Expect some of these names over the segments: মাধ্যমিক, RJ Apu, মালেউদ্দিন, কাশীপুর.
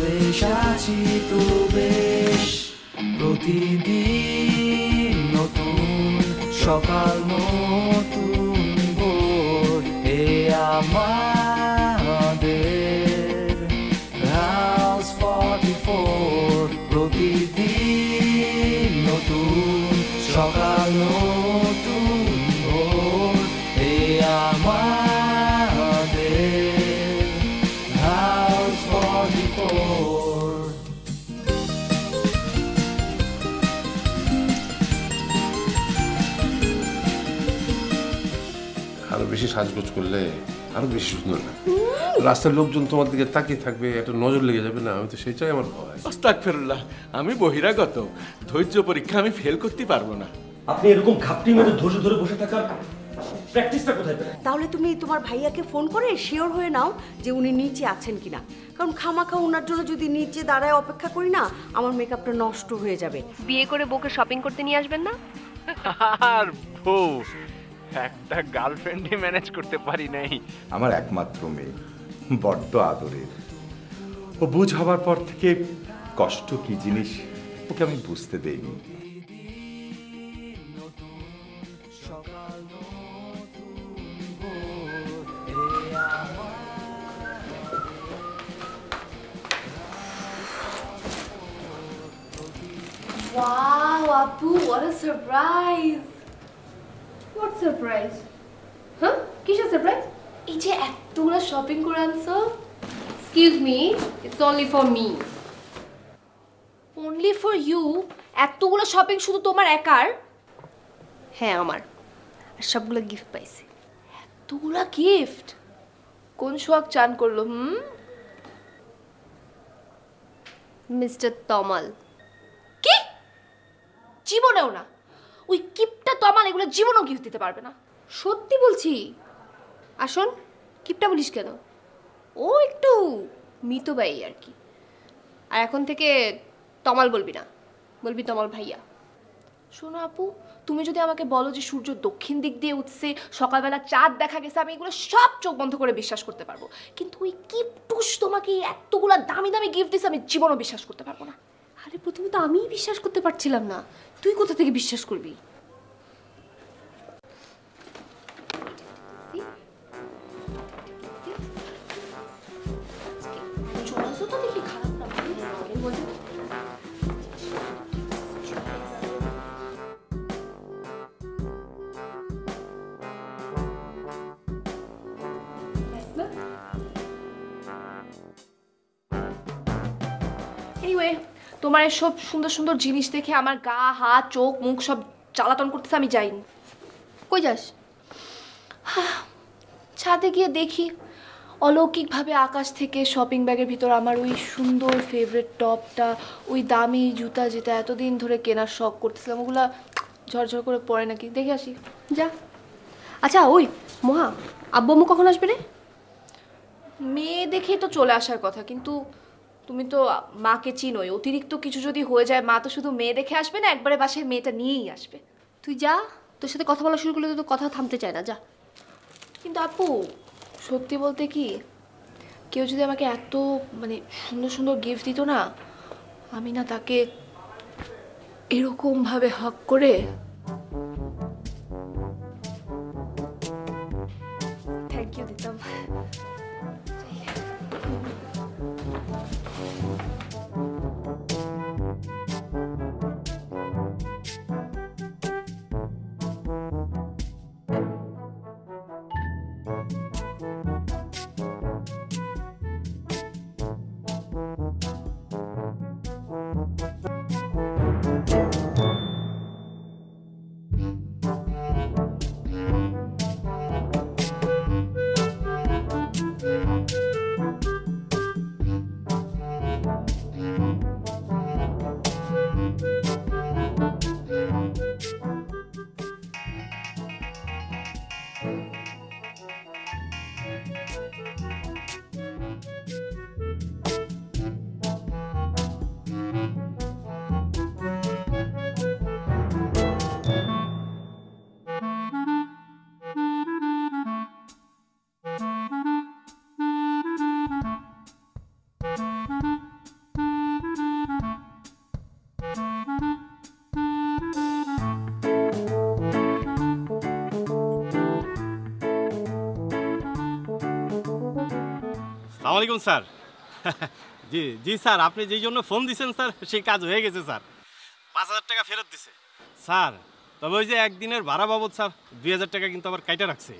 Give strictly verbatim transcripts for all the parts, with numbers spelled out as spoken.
বেশ, আছি তো বেশ, প্রতিদিন নতুন সকাল নতুন ভোর, এ আমাদের হাউস ফর্টি ফোর। প্রতিদিন নতুন সকাল নতুন ভোর, এ আমার আরো বেশি সাজগোজ করলে আরো বেশি সুন্দর না, রাস্তার লোকজন তোমার দিকে তাকিয়ে থাকবে, একটা নজর লেগে যাবে না। আমি তো সেটাই আমার ভয়। আস্তাগফিরুল্লাহ, আমি বহিরাগত, ধৈর্য পরীক্ষা আমি ফেল করতে পারবো না। আপনি এরকম খাপটি মেরে ধৈর্য ধরে বসে থাকার প্র্যাকটিসটা কোথায় পেলেন? তাহলে তুমি তোমার ভাইয়াকে ফোন করে শিওর হয়ে নাও যে উনি নিচে আছেন কিনা, কারণ খামাখা ওনার জন্য যদি নিচে দাঁড়ায় অপেক্ষা করি না, আমার মেকআপটা নষ্ট হয়ে যাবে। বিয়ে করে বউকে শপিং করতে নিয়ে আসবেন না। আর বউ, একটা গার্লফ্রেন্ডই ম্যানেজ করতে পারি নাই। আমার একমাত্র মেয়ে, বড্ড আদরের। ও বুঝ হবার পর থেকে কষ্ট কি জিনিস ওকে আমি বুঝতে দেইনি। Wow, Apu, what a surprise! What surprise? Huh? Kisha surprise? Ije etula shopping kore ancho. Excuse me, it's only for me. Only for you? Etula shopping shudhu tomar ekar? Heh, amar. Ar shobgulo gift paisi. Etula gift? Kon shok chan korlo? Hmm? Mister Tomal. Ki? Jiboneo na. ওই কিপটা তো আমার এগুলো জীবনও gift দিতে পারবে না, সত্যি বলছি। আসুন, কিপটা বলিস কেন, ও একটু মিতো ভাই আর কি। আর এখন থেকে তমাল বলবি না, বলবি তমাল ভাইয়া। শোনো আপু, তুমি যদি আমাকে বলো যে সূর্য দক্ষিণ দিক দিয়ে উঠছে, সকালবেলা চাঁদ দেখা গেছে, আমি এগুলো সব চোখ বন্ধ করে বিশ্বাস করতে পারবো। কিন্তু ওই কিপটুস তোমাকে এতগুলো দামি দামি গিফট দিচ্ছে, আমি জীবনও বিশ্বাস করতে পারবো না। আরে প্রথমে তো আমিই বিশ্বাস করতে পারছিলাম না, তুই কোথা থেকে বিশ্বাস করবি? Anyway, তোমার এসব সুন্দর সুন্দর জিনিস দেখে আমার গা হাত চোখ মুখ সব জ্বালাতন করতেছে, আমি যাইনি। কই যাস? ছাদে গিয়ে দেখি অলৌকিকভাবে আকাশ থেকে শপিং ব্যাগের ভিতর আমার ওই সুন্দর ফেভারিট টপটা, ওই দামি জুতা যেটা এতদিন ধরে কেনার শখ করতেছিলাম, ওগুলা ঝরঝর করে পড়ে নাকি, দেখে আসি। যা। আচ্ছা ওই মহা, আব্বু আম্মু কখন আসবে রে? মেয়ে দেখেই তো চলে আসার কথা, কিন্তু তুমি তো মাকে চিনোই, অতিরিক্ত কিছু যদি হয়ে যায় মা তো শুধু মেয়ে দেখে আসবে না, একবারে বাসায় মেয়েটা নিয়েই আসবে। তুই যা, তোর সাথে কথা বলা শুরু করলে তো কথা থামতে চায় না, যা। কিন্তু আপু সত্যি বলতে কি, কেউ যদি আমাকে এত মানে সুন্দর সুন্দর গিফট দিত না, আমি না তাকে এরকমভাবে হক করে। থ্যাংক ইউ দিতাম। আলাইকুম স্যার। জি জি স্যার, আপনি যেই জন্য ফোন দিয়েছেন স্যার সেই কাজ হয়ে গেছে স্যার। পাঁচ হাজার টাকা ফেরত দিছে স্যার, তবে ওই যে একদিনের ভাড়া বাবদ স্যার দুই হাজার টাকা কিন্তু আবার কাইটা রাখছে।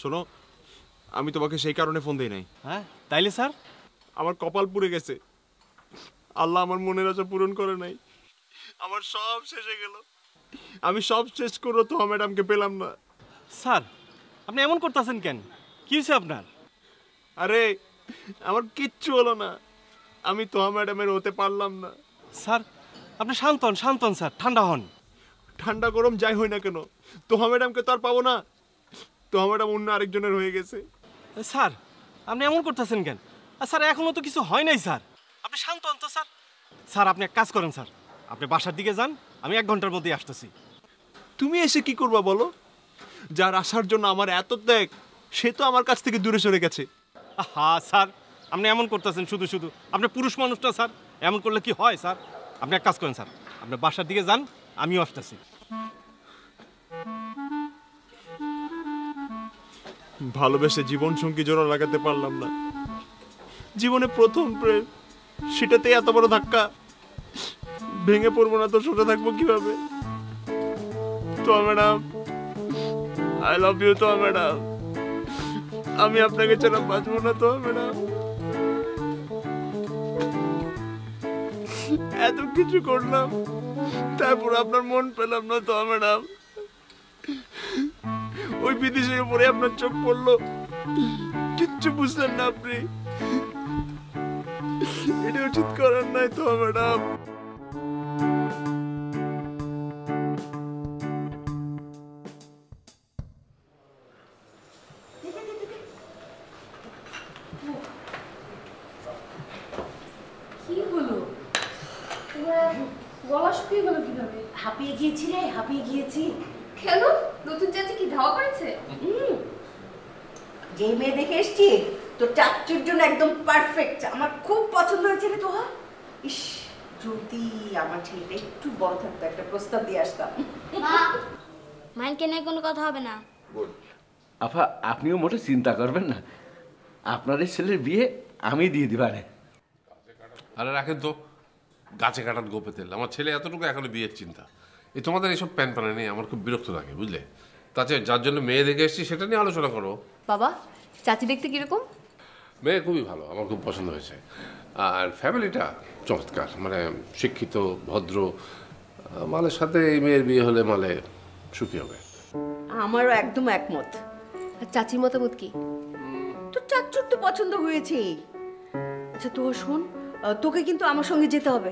শোনো, আমি তোমাকে সেই কারণে ফোন দিই নাই। হ্যাঁ তাইলে স্যার? আমার কপাল পুড়ে গেছে, আল্লাহ আমার মনের আশা পূরণ করে নাই, আমার সব শেষ হয়ে গেল। আমি সব শেষ করো তো ম্যাডামকে পেলাম না। স্যার আপনি এমন করতেছেন কেন, কি হয়েছে আপনার? আরে আমার কিচ্ছু হলো না, আমি তোহা ম্যাডামের হতে পারলাম না। স্যার আপনি শান্ত হন, শান্ত হন স্যার, ঠান্ডা হন। ঠান্ডা গরম যাই হই না কেন, তোহা ম্যাডামকে তো আর পাবো না, তোহা ম্যাডাম অন্য আরেকজনের হয়ে গেছে। স্যার আপনি এমন করতেছেন কেন? আর স্যার এখনও তো কিছু হয় নাই স্যার, আপনি শান্ত হন তো স্যার। স্যার আপনি এক কাজ করেন স্যার, আপনি বাসার দিকে যান, আমি এক ঘন্টার মধ্যেই আসতেছি। তুমি এসে কি করবা বলো, যার আসার জন্য আমার এত ত্যাগ সে তো আমার কাছ থেকে দূরে সরে গেছে। হ্যাঁ স্যার আপনি এমন করতেছেন শুধু শুধু, আপনি পুরুষ মানুষটা স্যার, এমন করলে কি হয় স্যার? আপনি এক কাজ করেন স্যার, আপনি বাসার দিকে যান, আমিও আসতেছি। ভালোবেসে জীবন সঙ্গী জোড়া লাগাতে পারলাম না, জীবনে প্রথম প্রেম সেটাতে এত বড় ধাক্কা, ভেঙে পড়বো না তো সোজা থাকবো কিভাবে? তো ম্যাডাম আই লাভ ইউ, তো ম্যাডাম আমি আপনাকে ছাড়া বাঁচবো না, তো ম্যাডাম এত কিছু করলাম তারপর আপনার মন পেলাম না, তো ম্যাডাম ওই বিদেশের উপরে আপনার চোখ পড়লো, কিচ্ছু বুঝলেন না আপনি, এটা উচিত করার নাই তো ম্যাডাম। আপনিও মোটে চিন্তা করবেন না, আপনার এই ছেলের বিয়ে আমি দিয়ে দিবারে। আরে রাখেন তো গাছে কাটার গোপে তেল, আমার ছেলে এতটুকু এখনো বিয়ের চিন্তা। এই তোমাদের এইসব প্যান প্যানে নেই, আমার খুব বিরক্ত লাগে বুঝলে। তাছাড়া যার জন্য মেয়ে দেখে এসছি সেটা নিয়ে আলোচনা করো। বাবা চাচি দেখতে কিরকম? মেয়ে খুবই ভালো, আমার খুব পছন্দ হয়েছে, আর ফ্যামিলিটা চমৎকার, মানে শিক্ষিত ভদ্র। মালের সাথে এই মেয়ের বিয়ে হলে মালে সুখী হবে। আমারও একদম একমত। আর চাচির মতামত কি? তোর চাচুর তো পছন্দ হয়েছে। আচ্ছা তো শোন, তোকে কিন্তু আমার সঙ্গে যেতে হবে।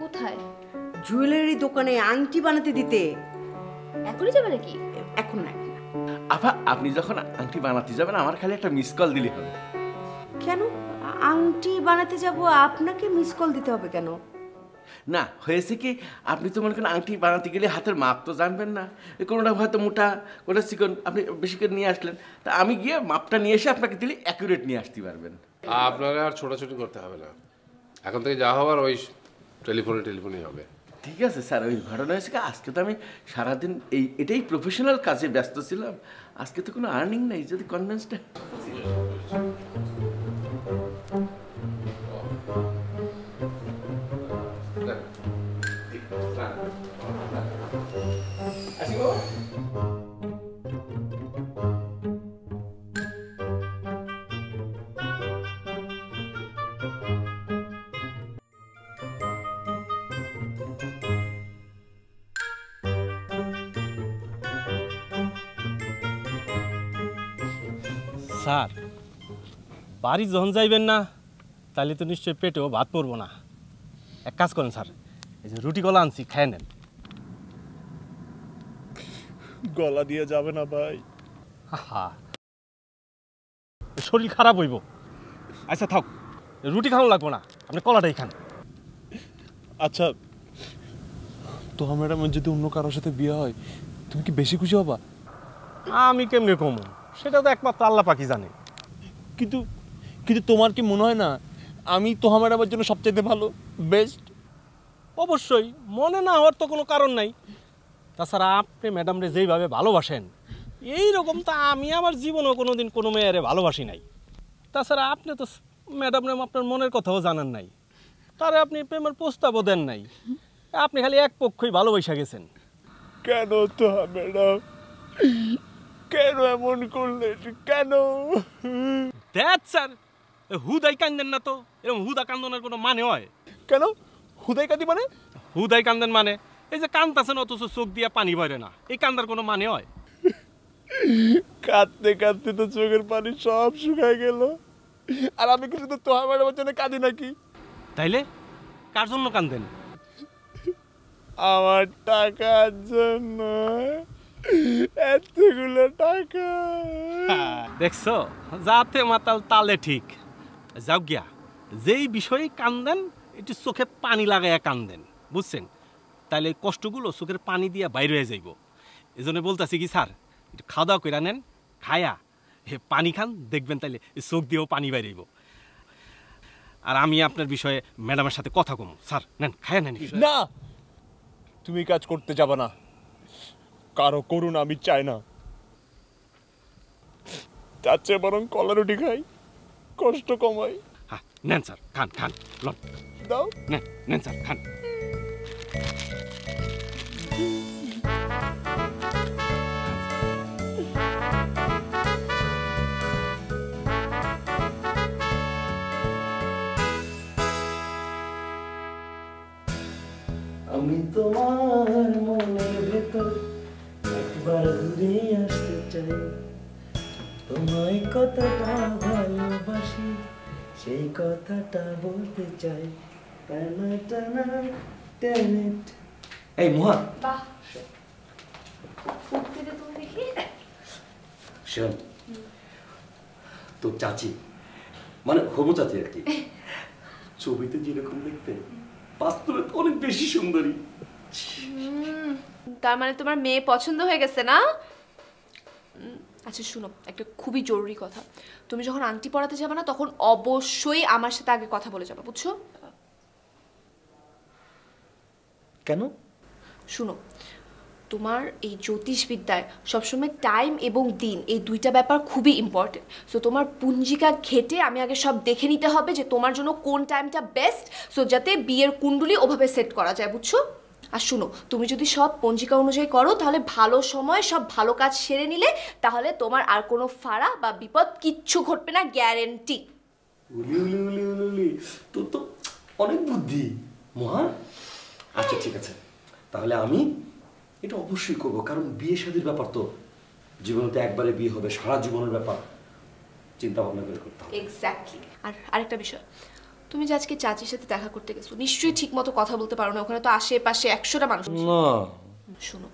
কোথায়? জুয়েলারি দোকানে আংটি বানাতে দিতে। এখনই যাবে নাকি? এখন না এখন না। আপা আপনি যখন আংটি বানাতে যাবেন আমার খালি একটা মিস কল দিলে হবে। কেন আংটি বানাতে যাব আপনাকে মিস কল দিতে হবে কেন? না হয়েছে কি, আপনি তো মনে করেন আংটি বানাতে গেলে হাতের মাপ তো জানবেন না, কোনোটা হয়তো মোটা কোনোটা চিকন, আপনি বেশি করে নিয়ে আসলেন, তা আমি গিয়ে মাপটা নিয়ে এসে আপনাকে দিলে অ্যাকুরেট নিয়ে আসতে পারবেন। আপনারা আর ছোটাছুটি করতে হবে না, এখন থেকে যা হওয়ার ওই টেলিফোনে টেলিফোনেই হবে। ঠিক আছে স্যার, ওই ঘটনা হয়েছে আজকে তো আমি সারাদিন এই এটাই প্রফেশনাল কাজে ব্যস্ত ছিলাম, আজকে তো কোনো আর্নিং নেই, যদি কনভেন্সটা। স্যার বাড়ি যখন যাইবেন না তাহলে তো নিশ্চয়ই পেটেও ভাত পড়বো না, এক কাজ করেন স্যার, এই যে রুটি গলা আনছি খেয়ে নেন। গলা দিয়ে যাবে না ভাই, শরীর খারাপ হইব। আচ্ছা থাক, রুটি খাওয়া লাগবো না, আপনি কলাটাই খান। আচ্ছা তো ম্যাডাম যদি অন্য কারোর সাথে বিয়ে হয় তুমি কি বেশি খুশি হবা? আমি কেমনে কমো সেটা তো একমাত্র আল্লাহ পাকি জানে, কিন্তু কিন্তু তোমার কি মনে হয় না আমি তোহা ম্যাডামের জন্য সবচেয়ে ভালো, বেস্ট? অবশ্যই, মনে না হওয়ার তো কোনো কারণ নাই। তাছাড়া আপনি ম্যাডামরে যেইভাবে ভালোবাসেন এই রকম তো আমি আমার জীবনেও কোনো দিন কোনো মেয়েরে ভালোবাসি নাই। তাছাড়া আপনি তো ম্যাডাম ম্যাম আপনার মনের কথাও জানান নাই, তারে আপনি প্রেমের প্রস্তাবও দেন নাই, আপনি খালি এক পক্ষই ভালোবাসা গেছেন। কেন তো ম্যাডাম, কেন এমন করলেন? কেন দেখ স্যার, হুদাই কান্দেন না তো, এরকম হুদা কান্দনের কোনো মানে হয়? কেন হুদাই কাঁদি মানে? হুদাই কান্দেন মানে এই যে কান্দাছেন অথচ চোখ দিয়ে পানি বেরে না, এই কান্দার কোনো মানে হয়? কাঁদতে কাঁদতে তো চোখের পানি সব শুকায় গেল। আর আমি কি শুধু তোহার ম্যাডামের জন্য কাঁদি নাকি? তাইলে কার জন্য কান্দেন? আমার টাকার জন্য, এতগুলো টাকা। দেখছো, যাতে মাতাল তালে ঠিক। যাও গিয়া, যেই বিষয়ে কান্দেন একটু চোখে পানি লাগাইয়া কান্দেন, বুঝছেন? তাহলে কষ্টগুলো চোখের পানি দিয়া বাইরে হয়ে যাইব। এই জন্য বলতেছি কি স্যার, একটু খাওয়া দাওয়া করে নেন, খায়া হে পানি খান, দেখবেন তাইলে চোখ দিয়েও পানি বাইরেইব। আর আমি আপনার বিষয়ে ম্যাডামের সাথে কথা কম। স্যার নেন, খায়া নেন। না, তুমি কাজ করতে যাবা না, কারো করুন আমি চাই না। তার চেয়ে বরং কলা রুটি খাই, কষ্ট কমাই। হ্যাঁ নেন স্যার, খান খান, লন দাও, নেন নেন স্যার খান। আমি তোমার মনের ভেতর একবার ঘুরে আসতে চাই, তোমায় কথাটা ভালোবাসি সেই কথাটা বলতে চাই। এই মোহা, শোন তোর চাচি মানে হবু চাচি আর কি, ছবিতে যেরকম দেখতে বাস্তবে অনেক বেশি সুন্দরী। তার মানে তোমার মেয়ে পছন্দ হয়ে গেছে না? আচ্ছা শুনো, একটা খুবই জরুরি কথা, তুমি যখন আন্টি পড়াতে যাবে না তখন অবশ্যই আমার সাথে আগে কথা বলে যাবে, বুঝছো? কেন? শুনো, তোমার এই জ্যোতিষবিদ্যায় সবসময় টাইম এবং দিন এই দুইটা ব্যাপার খুবই ইম্পর্টেন্ট। সো তোমার পুঞ্জিকা ঘেটে আমি আগে সব দেখে নিতে হবে যে তোমার জন্য কোন টাইমটা বেস্ট, সো যাতে বিয়ের কুণ্ডলি ওভাবে সেট করা যায়, বুঝছো? আর শুনো, তুমি যদি সব পঞ্জিকা অনুযায়ী করো তাহলে ভালো সময় সব ভালো কাজ সেরে নিলে তাহলে তোমার আর কোনো ফাড়া বা বিপদ কিচ্ছু ঘটবে না, গ্যারেন্টি। তোর তো অনেক বুদ্ধি মহা। আচ্ছা ঠিক আছে, তাহলে আমি এটা অবশ্যই করবো, কারণ বিয়ে শাদীর ব্যাপার তো, জীবনে তো একবারে বিয়ে হবে, সারা জীবনের ব্যাপার, চিন্তা ভাবনা করে করতে হবে। এক্স্যাক্টলি। আর আরেকটা বিষয়, তুমি যে আজকে চাচির সাথে দেখা করতে গেছো নিশ্চয়ই ঠিক মতো কথা বলতে পারো না, ওখানে তো আশেপাশে একশোটা মানুষ। না শোনো,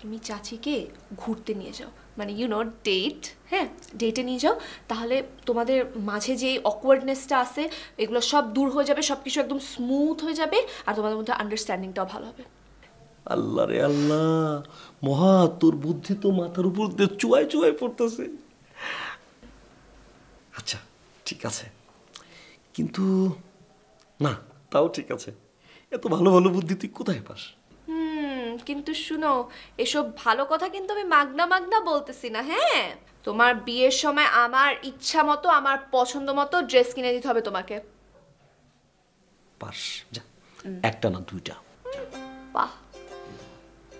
তুমি চাচিকে ঘুরতে নিয়ে যাও, মানে ইউ নো ডেট, হ্যাঁ ডেটে নিয়ে যাও, তাহলে তোমাদের মাঝে যে অকওয়ার্ডনেসটা আছে এগুলো সব দূর হয়ে যাবে, সব কিছু একদম স্মুথ হয়ে যাবে, আর তোমাদের মধ্যে আন্ডারস্ট্যান্ডিংটাও ভালো হবে। আল্লাহ রে আল্লাহ, মহা তোর বুদ্ধি তো মাথার উপর দিয়ে চুয়াই চুয়াই পড়তেছে। আচ্ছা ঠিক আছে, কিন্তু না তাও ঠিক আছে, এত ভালো ভালো বুদ্ধি তুই কোথায় পাস? হুম, কিন্তু শুনো, এসব ভালো কথা কিন্তু আমি মাগনা মাগনা বলতেছি না, হ্যাঁ? তোমার বিয়ের সময় আমার ইচ্ছা মতো আমার পছন্দ মতো ড্রেস কিনে দিতে হবে তোমাকে। পাস, যা একটা না দুইটা। বাহ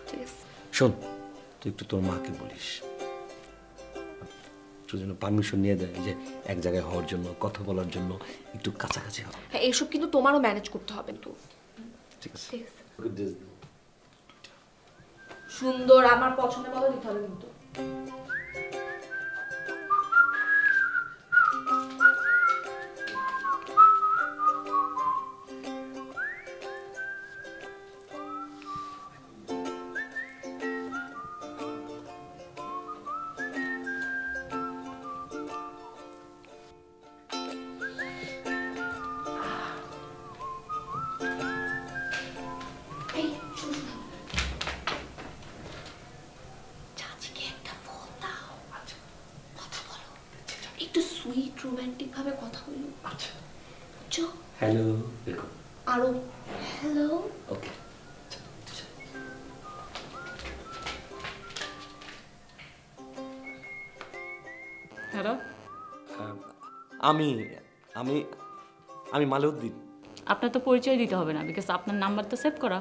ঠিক আছে। শোন তুই একটু তোর মাকে বলিস জন্য পারমিশন নিয়ে দেয় যে এক জায়গায় হওয়ার জন্য, কথা বলার জন্য একটু কাছাকাছি হবে। হ্যাঁ এইসব কিন্তু তোমারও ম্যানেজ করতে হবে। তো ঠিক আছে, সুন্দর আমার পছন্দের মতো দিতে হবে কিন্তু। আমি আমি আমি মালেউদ্দিন। আপনার তো পরিচয় দিতে হবে না, বিকজ আপনার নাম্বার তো সেভ করা।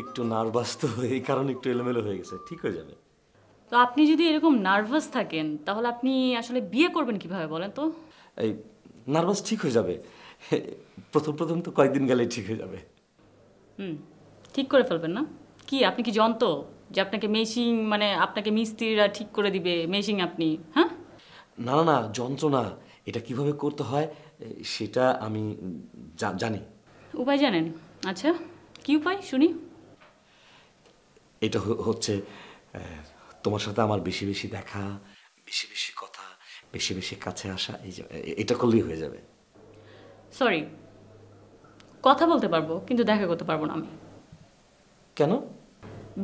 একটু নার্ভাস তো এই কারণে একটু এলোমেলো হয়ে গেছে, ঠিক হয়ে যাবে। তো আপনি যদি এরকম নার্ভাস থাকেন তাহলে আপনি আসলে বিয়ে করবেন কিভাবে বলেন তো? এই নার্ভাস ঠিক হয়ে যাবে, প্রথম প্রথম তো কয়েকদিন গেলে ঠিক হয়ে যাবে। হুম, ঠিক করে ফেলবেন না কি? আপনি কি জানতো যে আপনাকে মেশিং মানে আপনাকে মিস্ত্রিরা ঠিক করে দিবে মেশিং আপনি? হ্যাঁ, না না না, যন্ত্র না, এটা কিভাবে করতে হয় সেটা আমি জানি। উপায় জানেন? আচ্ছা কি উপায় শুনি? এটা হচ্ছে তোমার সাথে আমার বেশি বেশি দেখা, বেশি বেশি কথা, বেশি বেশি কাছে আসা, এই এটা করলেই হয়ে যাবে। সরি, কথা বলতে পারবো কিন্তু দেখা করতে পারবো না আমি। কেন?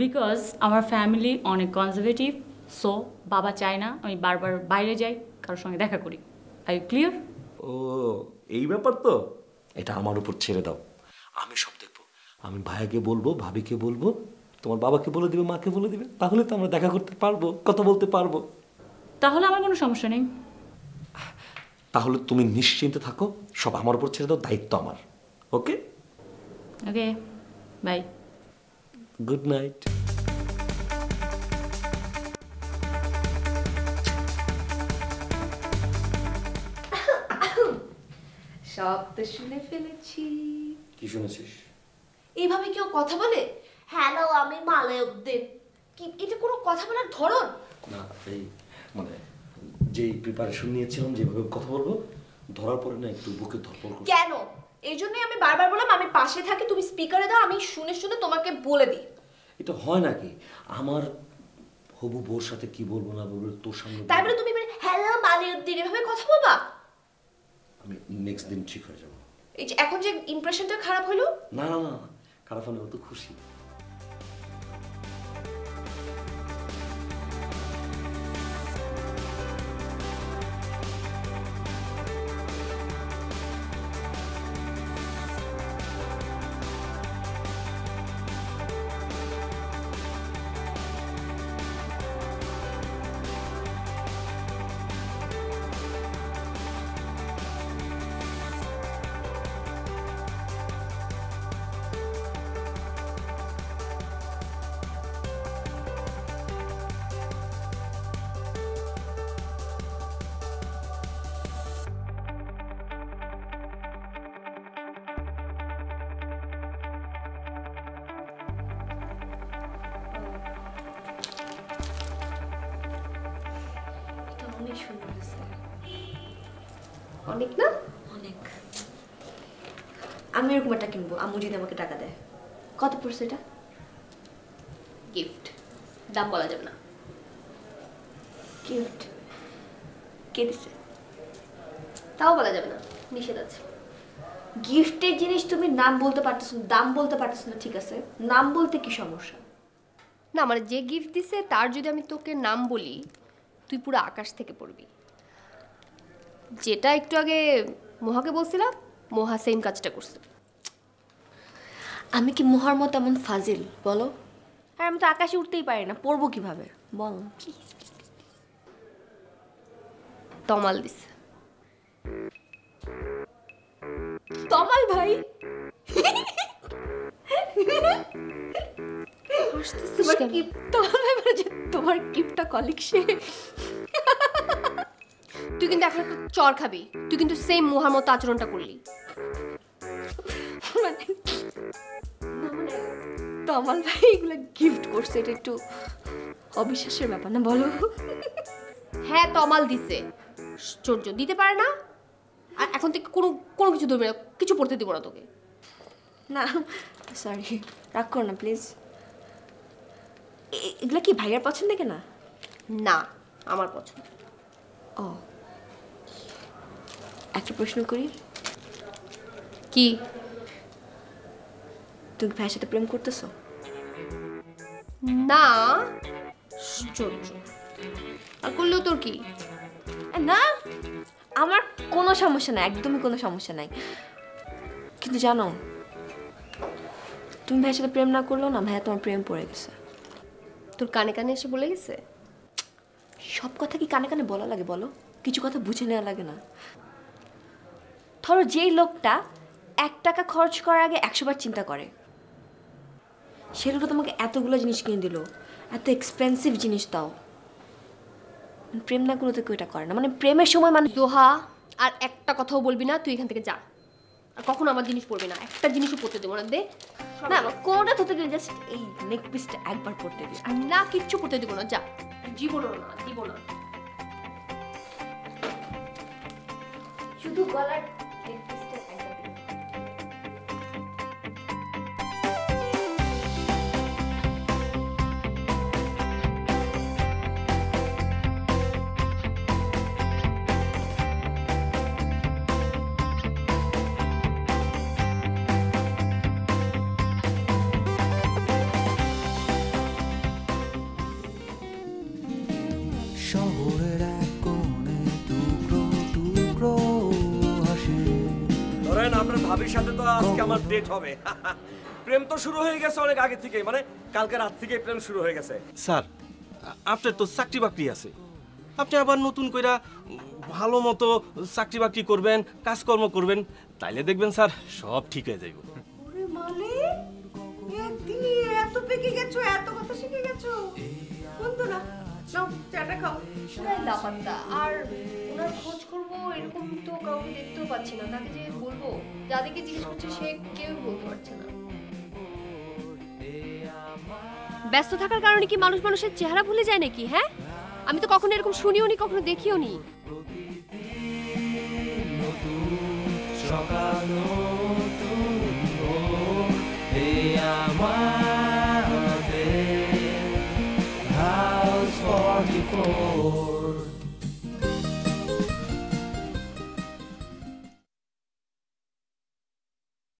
বিকজ আমার ফ্যামিলি অনেক কনজারভেটিভ, সো বাবা চায় না আমি বারবার বাইরে যাই, কারোর সঙ্গে দেখা করি। Are you clear? ও এই ব্যাপার তো, এটা আমার উপর ছেড়ে দাও, আমি সব দেখবো। আমি ভাইয়াকে বলবো, ভাবিকে বলবো, তোমার বাবাকে বলে দিবে, মাকে বলে দিবে, তাহলে তো আমরা দেখা করতে পারবো, কথা বলতে পারবো। তাহলে আমার কোনো সমস্যা নেই। তাহলে তুমি নিশ্চিন্তে থাকো, সব আমার উপর ছেড়ে দাও, দায়িত্ব আমার। Okay okay, bye, good night. সব তো শুনে ফেলেছি। কি শুনেছিস? এইভাবে কেউ কথা বলে? হ্যালো, আমি মালেউদ্দিন। কি এটা কোনো কথা বলার ধরন? না, এই মানে যেই প্রিপারেশন নিয়েছিলাম যেভাবে কথা বলবো, ধরার পরে না একটু বুকে ধরপড় করে। কেন? এই জন্যই আমি বারবার বললাম আমি পাশে থাকি, তুমি স্পিকারে দাও, আমি শুনে শুনে তোমাকে বলে দিই। এটা হয় নাকি? আমার হবু বউর সাথে কি বলবো না বলবো তোর সামনে, তাই বলে তুমি হ্যালো মালেউদ্দিন এভাবে কথা বলবা? আমি নেক্সট দিন ঠিক হয়ে যাব। এই যে এখন যে ইমপ্রেশনটা খারাপ হলো। না না, খারাপ হলো, তো খুশি। অনেক না? অনেক। আমি এরকম একটা কিনবো, আম্মু যদি আমাকে টাকা দেয়। কত পড়ছে এটা? গিফট, দাম বলা যাবে না। গিফট কে দিছে তাও বলা যাবে না, নিষেধ আছে। গিফটের জিনিস তুমি নাম বলতে পারতেছ না, দাম বলতে পারতেছ না, ঠিক আছে, নাম বলতে কি সমস্যা? না মানে যে গিফট দিছে তার যদি আমি তোকে নাম বলি তুই পুরো আকাশ থেকে পড়বি। যেটা একটু আগে মোহাকে বলছিলাম, মোহা সেম কাজটা করছে। আমি কি মোহার মতো এমন ফাজিল বলো? আর আমি তো আকাশে উঠতেই পারি না, পড়বো কিভাবে বল? তমাল দিছে। তমাল ভাই তোমার কিপটা কলিগ সে। তুই কিন্তু এখন একটু চর খাবি, তুই কিন্তু সেম মোহার মতো আচরণটা করলি। তমাল ভাই এগুলো গিফট করছে, এটা একটু অবিশ্বাসের ব্যাপার না বলো? হ্যাঁ তমাল দিছে, চর্য দিতে পারে না। আর এখন তুই কোনো কোনো কিছু ধরবি না, কিছু পড়তে দিব না তোকে। না সরি, রাগ কর না প্লিজ। এগুলো কি ভাইয়ার পছন্দ? কে না না, আমার পছন্দ। ও একটা প্রশ্ন করি, কি তুমি ভাইয়ের সাথে প্রেম করতেছ? না আর করলেও তোর কি? না আমার কোনো সমস্যা নাই, একদমই কোনো সমস্যা নাই। কিন্তু জানো তুমি ভাইয়ের সাথে প্রেম না করলেও না ভাইয়া তোমার প্রেম পড়ে গেছে। তোর কানে কানে এসে বলে গেছে? সব কথা কি কানে কানে বলা লাগে বলো? কিছু কথা বুঝে নেওয়া লাগে না। ধরো যেই লোকটা এক টাকা খরচ করার আগে একশো বার চিন্তা করে, সে লোকটা তোমাকে এতগুলো জিনিস কিনে দিল, এত এক্সপেন্সিভ জিনিস, তাও প্রেম না করলে তো কেউ এটা করে না। মানে প্রেমের সময় মানে দোহা আর একটা কথাও বলবি না, তুই এখান থেকে যা, আর কখনো আমার জিনিস পড়বি না, একটা জিনিসও পড়তে দেবো না, দে না কোনটা হতে গেলে জাস্ট এই নেক পিসটা একবার পড়তে দিস, আর না কিচ্ছু পড়তে দেবো না, যা। জীবন না জীবন না শুধু গলার নেক পিসটা একবার। ভাবির সাথে তো আজকে আমার ডেট হবে। প্রেম তো শুরু হয়ে গেছে অনেক আগে থেকে, মানে কালকে রাত থেকে প্রেম শুরু হয়ে গেছে। স্যার আপনার তো চাকরি বাকরি আছে, আপনি আবার নতুন কইরা ভালো মতো চাকরি বাকরি করবেন, কাজকর্ম করবেন, তাইলে দেখবেন স্যার সব ঠিক হয়ে যাইব। ওরে মালিক, একদিনে এত পেকে গেছো, এত কথা শিখে গেছো, বন্ধু না নাও চাটা খাও। তাই লাপাত্তা, আর ওনার খোঁজ করবো এরকম তো কাউকে দেখতেও পাচ্ছি না, তাকে যে বলবো, যাদেরকে জিজ্ঞেস করছে সে কেউ বলতে পারছে না। ব্যস্ত থাকার কারণে কি মানুষ মানুষের চেহারা ভুলে যায় নাকি? হ্যাঁ, আমি তো কখনো এরকম শুনিও নি, কখনো দেখিও নি। Oh